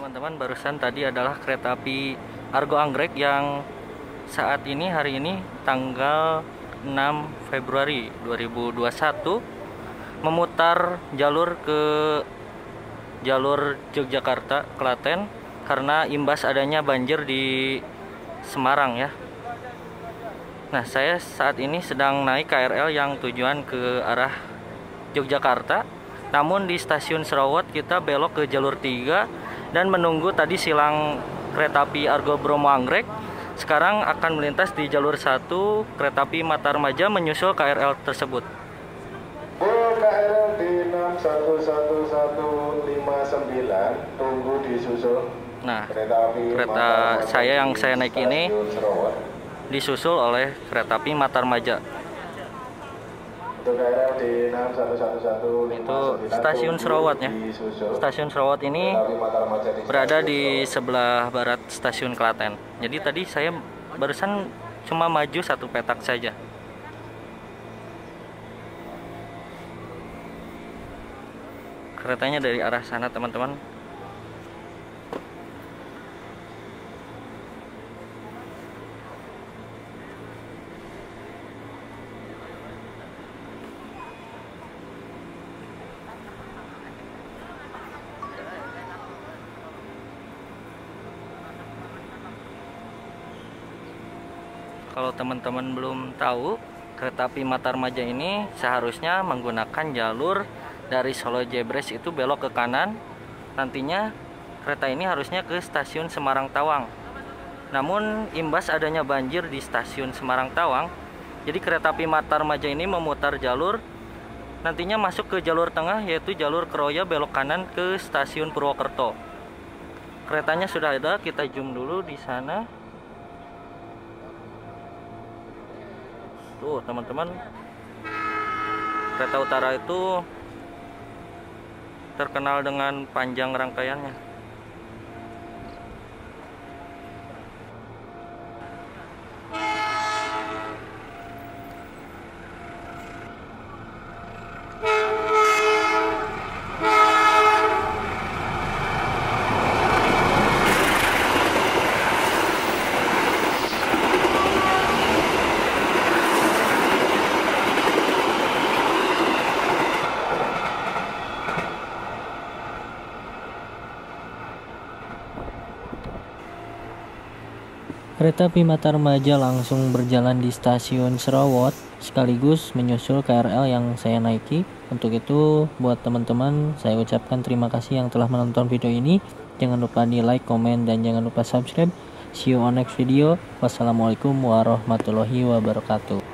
Teman-teman, barusan tadi adalah kereta api Argo Anggrek yang saat ini hari ini tanggal 6 Februari 2021 memutar jalur ke jalur Yogyakarta Klaten karena imbas adanya banjir di Semarang ya. Nah, saya saat ini sedang naik KRL yang tujuan ke arah Yogyakarta. Namun di stasiun Srowot kita belok ke jalur 3 dan menunggu tadi silang kereta api Argo Bromo Anggrek. Sekarang akan melintas di jalur 1 kereta api Matarmaja menyusul KRL tersebut. KRL D611159 tunggu disusul. Nah, kereta saya yang saya naik ini disusul oleh kereta api Matarmaja. Itu stasiun Srowot ya. Stasiun Srowot ini berada di sebelah barat stasiun Klaten. Jadi tadi saya barusan cuma maju satu petak saja. Keretanya dari arah sana teman-teman. Kalau teman-teman belum tahu, kereta api Matarmaja ini seharusnya menggunakan jalur dari Solo Jebres itu belok ke kanan. Nantinya kereta ini harusnya ke stasiun Semarang Tawang. Namun imbas adanya banjir di stasiun Semarang Tawang, jadi kereta api Matarmaja ini memutar jalur. Nantinya masuk ke jalur tengah, yaitu jalur Keroya belok kanan ke stasiun Purwokerto. Keretanya sudah ada, kita zoom dulu di sana. Tuh teman-teman, kereta utara itu terkenal dengan panjang rangkaiannya. Kereta api Matarmaja langsung berjalan di stasiun Srowot sekaligus menyusul KRL yang saya naiki. Untuk itu, buat teman-teman, saya ucapkan terima kasih yang telah menonton video ini. Jangan lupa di like, komen, dan jangan lupa subscribe. See you on next video. Wassalamualaikum warahmatullahi wabarakatuh.